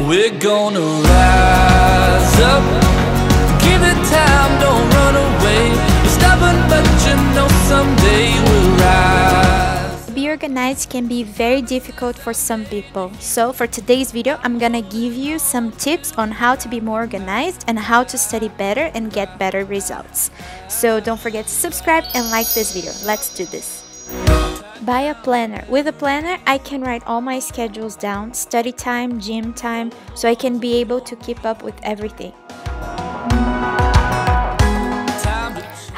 We're gonna rise up, give it time, don't run away. You're stubborn, but you know someday we'll rise. Be organized can be very difficult for some people. So for today's video, I'm gonna give you some tips on how to be more organized and how to study better and get better results. So don't forget to subscribe and like this video. Let's do this. Buy a planner. With a planner, I can write all my schedules down, study time, gym time, so I can be able to keep up with everything.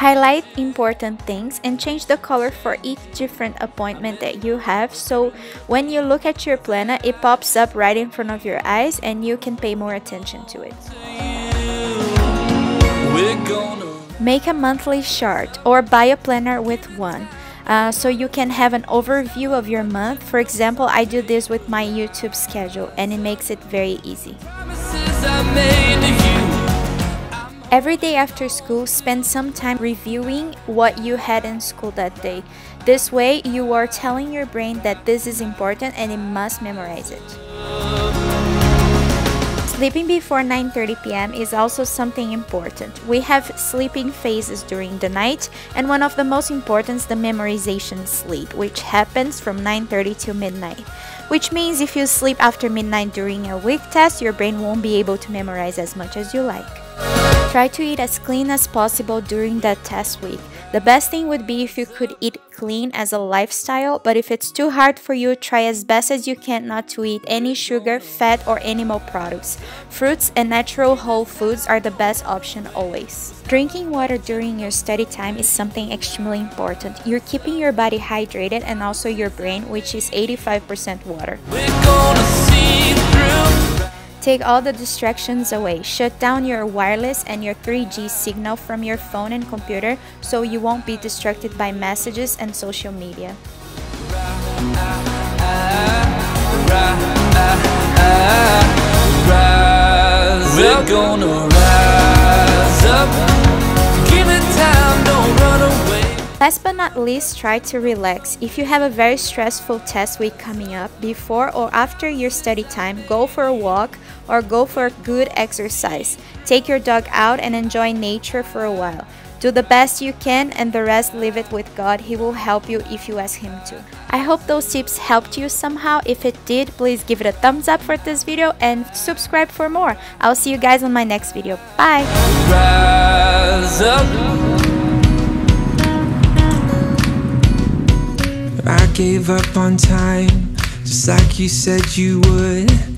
Highlight important things and change the color for each different appointment that you have, so when you look at your planner, it pops up right in front of your eyes and you can pay more attention to it. Make a monthly chart or buy a planner with one. So you can have an overview of your month. For example, I do this with my YouTube schedule and it makes it very easy. Every day after school, spend some time reviewing what you had in school that day. This way, you are telling your brain that this is important and it must memorize it. Sleeping before 9:30 p.m. is also something important. We have sleeping phases during the night, and one of the most important is the memorization sleep, which happens from 9:30 to midnight. Which means if you sleep after midnight during a week test, your brain won't be able to memorize as much as you like. Try to eat as clean as possible during that test week. The best thing would be if you could eat clean as a lifestyle, but if it's too hard for you, try as best as you can not to eat any sugar, fat or animal products. Fruits and natural whole foods are the best option always. Drinking water during your study time is something extremely important. You're keeping your body hydrated and also your brain, which is 85% water. We're gonna see through. Take all the distractions away. Shut down your wireless and your 3G signal from your phone and computer so you won't be distracted by messages and social media. We're gonna rise up. Give it time, don't run away. Last but not least, try to relax. If you have a very stressful test week coming up, before or after your study time, go for a walk or go for a good exercise. Take your dog out and enjoy nature for a while. Do the best you can and the rest leave it with God. He will help you if you ask Him to. I hope those tips helped you somehow. If it did, please give it a thumbs up for this video and subscribe for more. I'll see you guys on my next video. Bye! Rise up. I gave up on time, just like you said you would.